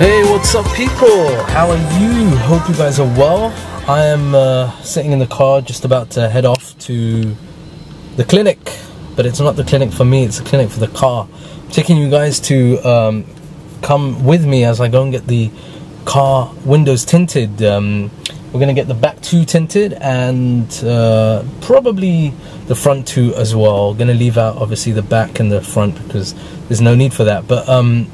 Hey, what's up people? How are you? Hope you guys are well. I am sitting in the car just about to head off to the clinic, but it's not the clinic for me, it's the clinic for the car. I'm taking you guys to come with me as I go and get the car windows tinted. We're gonna get the back two tinted and probably the front two as well. Gonna leave out obviously the back and the front because there's no need for that, but I'm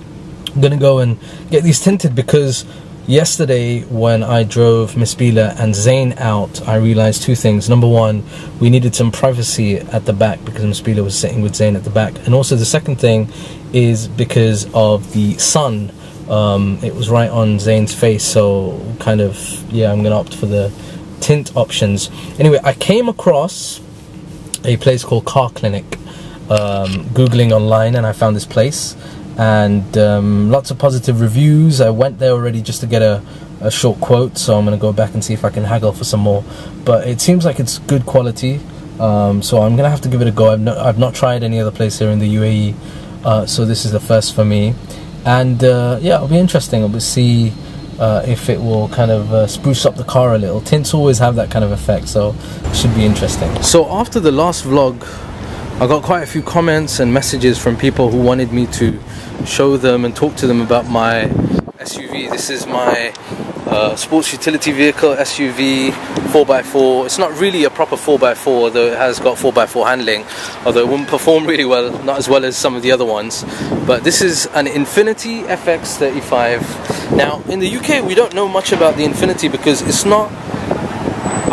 gonna go and get these tinted because yesterday when I drove Miss Beelah and Zane out, I realized two things. Number one, we needed some privacy at the back because Miss Beelah was sitting with Zane at the back. And also the second thing is because of the sun. It was right on Zane's face, so kind of, yeah, I'm gonna opt for the tint options. Anyway, I came across a place called Car Clinic, Googling online, and I found this place. And lots of positive reviews. I went there already just to get a short quote, so I'm gonna go back and see if I can haggle for some more, but it seems like it's good quality, so I'm gonna have to give it a go. I've not tried any other place here in the UAE, so this is the first for me. And yeah, it'll be interesting. I'll see if it will kind of spruce up the car a little. Tints always have that kind of effect, so it should be interesting. So after the last vlog, I got quite a few comments and messages from people who wanted me to show them and talk to them about my SUV. This is my sports utility vehicle SUV 4x4. It's not really a proper 4x4, although it has got 4x4 handling, although it wouldn't perform really well, not as well as some of the other ones. But this is an Infiniti FX35. Now, in the UK, we don't know much about the Infiniti because it's not,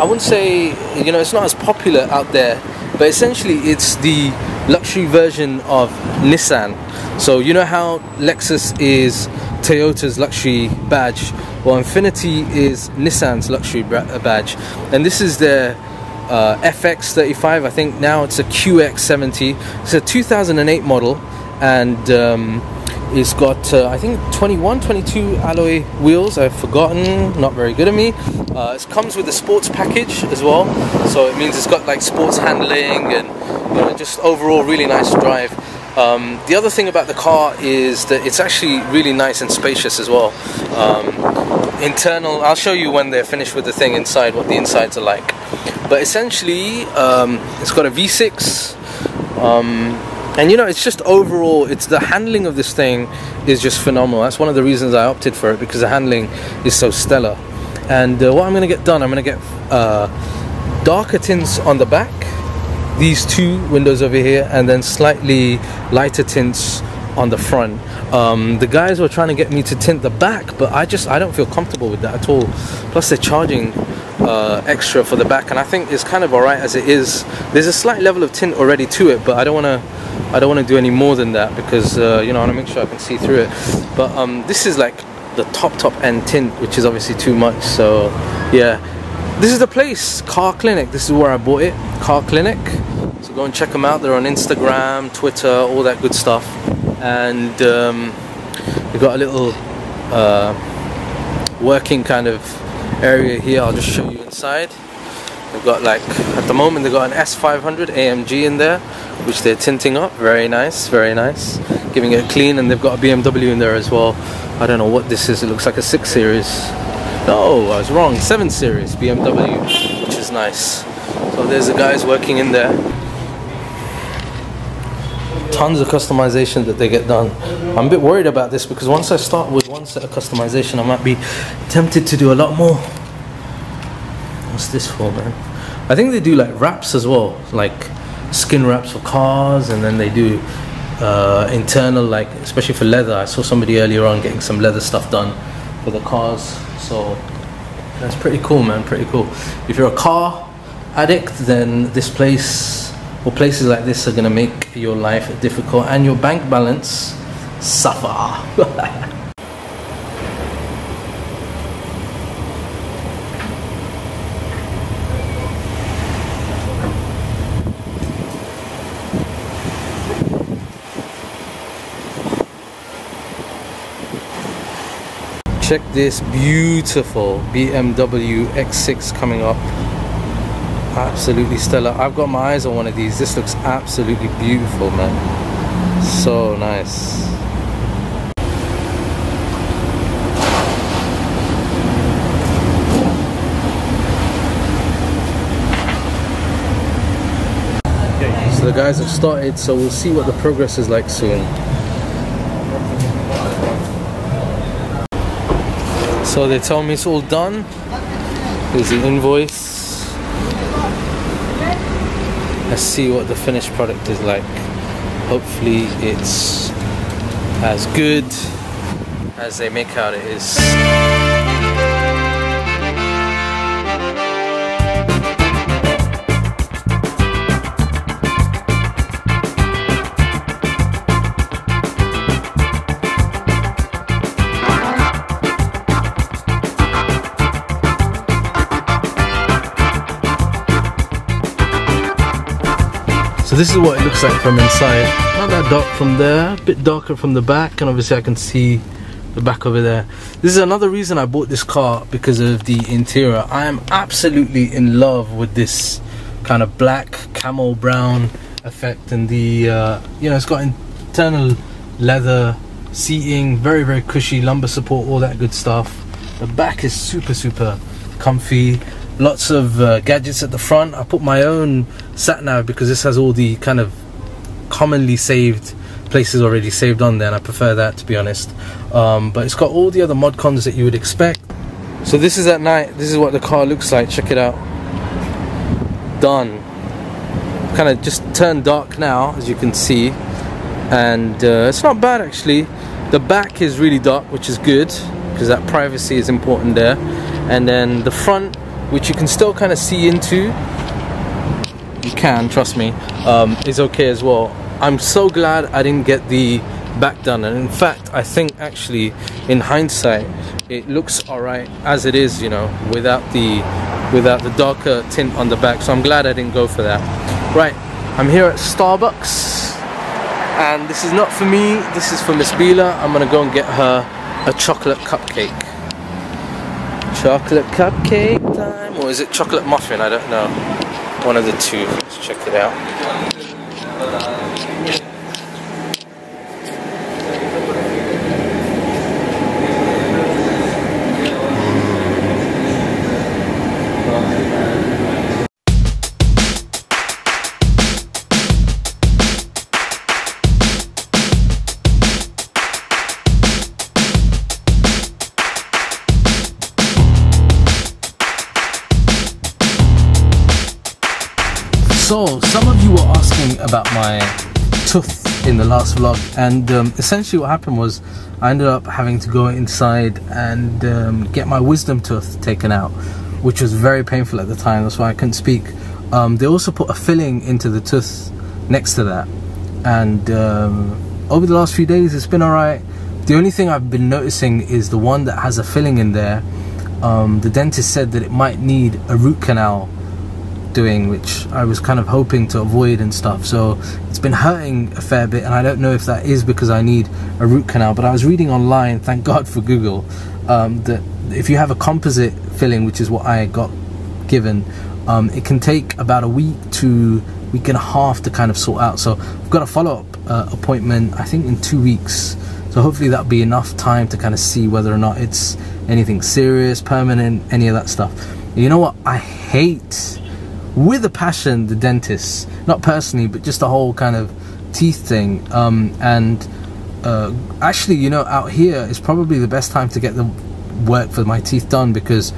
I wouldn't say, you know, it's not as popular out there. But essentially it's the luxury version of Nissan. So you know how Lexus is Toyota's luxury badge? Well, Infiniti is Nissan's luxury badge. And this is their FX35, I think now it's a QX70. It's a 2008 model, and it's got, I think, 21, 22 alloy wheels. I've forgotten, not very good at me. It comes with a sports package as well, so it means it's got like sports handling and, you know, just overall really nice drive. The other thing about the car is that it's actually really nice and spacious as well. Internal, I'll show you when they're finished with the thing inside, what the insides are like. But essentially, it's got a V6. And you know, it's just overall, it's the handling of this thing is just phenomenal. That's one of the reasons I opted for it, because the handling is so stellar. And what I'm gonna get done, I'm gonna get darker tints on the back, these two windows over here, and then slightly lighter tints on the front. The guys were trying to get me to tint the back, but I don't feel comfortable with that at all. Plus they're charging extra for the back, and I think it's kind of alright as it is. There's a slight level of tint already to it, but I don't want to do any more than that because, you know, I want to make sure I can see through it. But this is like the top end tint, which is obviously too much. So yeah, this is the place, Car Clinic. This is where I bought it, Car Clinic. So go and check them out. They're on Instagram, Twitter, all that good stuff. And we've got a little working kind of area here. I'll just show you inside. They've got, like, at the moment they've got an S500 AMG in there, which they're tinting up. Very nice, very nice. Giving it a clean, and they've got a BMW in there as well. I don't know what this is. It looks like a 6 Series. No, I was wrong. 7 Series BMW, which is nice. So there's the guys working in there. Tons of customization that they get done. I'm a bit worried about this because once I start with one set of customization, I might be tempted to do a lot more. What's this for, man? I think they do like wraps as well, like skin wraps for cars, and then they do internal, like especially for leather. I saw somebody earlier on getting some leather stuff done for the cars, so that's pretty cool, man, pretty cool. If you're a car addict, then this place or places like this are gonna make your life difficult and your bank balance suffer. Check this beautiful BMW X6 coming up. Absolutely stellar. I've got my eyes on one of these. This looks absolutely beautiful, man. So nice. guys, I've started, so we'll see what the progress is like soon. So they tell me it's all done. There's the invoice. Let's see what the finished product is like. Hopefully it's as good as they make out it is. So this is what it looks like from inside. Not that dark from there, a bit darker from the back, and obviously I can see the back over there. This is another reason I bought this car, because of the interior. I am absolutely in love with this kind of black camel brown effect, and the you know, it's got internal leather seating, very, very cushy, lumbar support, all that good stuff. The back is super, super comfy. Lots of gadgets at the front. I put my own sat nav because this has all the kind of commonly saved places already saved on there, and I prefer that, to be honest. But it's got all the other mod cons that you would expect. So this is at night. This is what the car looks like. Check it out. Done. Kind of just turned dark now, as you can see, and it's not bad actually. The back is really dark, which is good, because that privacy is important there. And then the front, which you can still kind of see into, you can, trust me, is okay as well. I'm so glad I didn't get the back done, and in fact I think actually in hindsight it looks alright as it is, you know, without the darker tint on the back, so I'm glad I didn't go for that. Right, I'm here at Starbucks, and this is not for me, this is for Miss BEELAH. I'm gonna go and get her a chocolate cupcake. Chocolate cupcake time, or is it chocolate muffin? I don't know. One of the two. Let's check it out. So, some of you were asking about my tooth in the last vlog, and essentially what happened was I ended up having to go inside and get my wisdom tooth taken out, which was very painful at the time. That's why I couldn't speak. They also put a filling into the tooth next to that, and over the last few days it's been alright. The only thing I've been noticing is the one that has a filling in there, the dentist said that it might need a root canal doing, which I was kind of hoping to avoid and stuff, so it's been hurting a fair bit, and I don't know if that is because I need a root canal, but I was reading online, thank God for Google, that if you have a composite filling, which is what I got given, it can take about a week to week and a half to kind of sort out, so I've got a follow-up appointment I think in 2 weeks, so hopefully that'll be enough time to kind of see whether or not it's anything serious, permanent, any of that stuff. You know what, I hate with a passion the dentists, not personally, but just the whole kind of teeth thing, and actually, you know, out here is probably the best time to get the work for my teeth done, because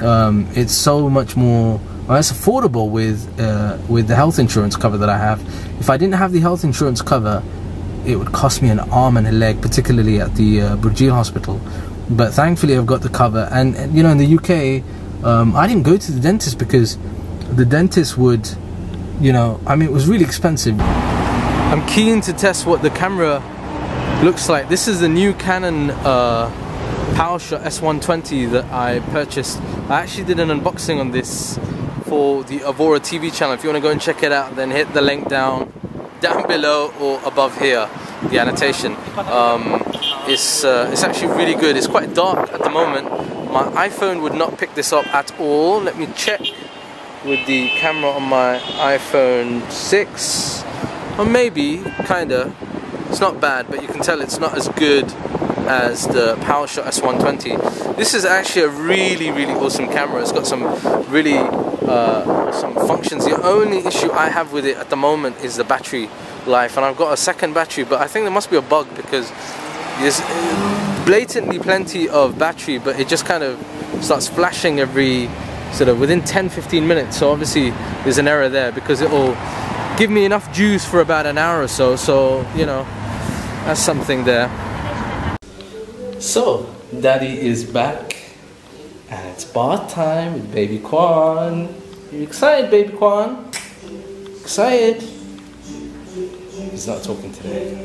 it's so much more, well, it's affordable with the health insurance cover that I have. If I didn't have the health insurance cover, it would cost me an arm and a leg, particularly at the Burjil hospital, but thankfully I've got the cover. And you know, in the UK, I didn't go to the dentist because the dentist would, you know, I mean, it was really expensive. I'm keen to test what the camera looks like. This is the new Canon PowerShot S120 that I purchased. I actually did an unboxing on this for the Avora TV channel. If you want to go and check it out, then hit the link down below or above here, the annotation. It's actually really good. It's quite dark at the moment. My iPhone would not pick this up at all. Let me check with the camera on my iPhone 6, or maybe, kinda. It's not bad, but you can tell it's not as good as the PowerShot S120. This is actually a really, really awesome camera. It's got some really some functions. The only issue I have with it at the moment is the battery life, and I've got a second battery, but I think there must be a bug because there's blatantly plenty of battery, but it just kind of starts flashing every sort of within 10-15 minutes. So obviously there's an error there, because it will give me enough juice for about an hour or so, so you know, that's something there. So daddy is back and it's bath time with baby Kwan. You excited, baby Kwan? Excited? He's not talking today.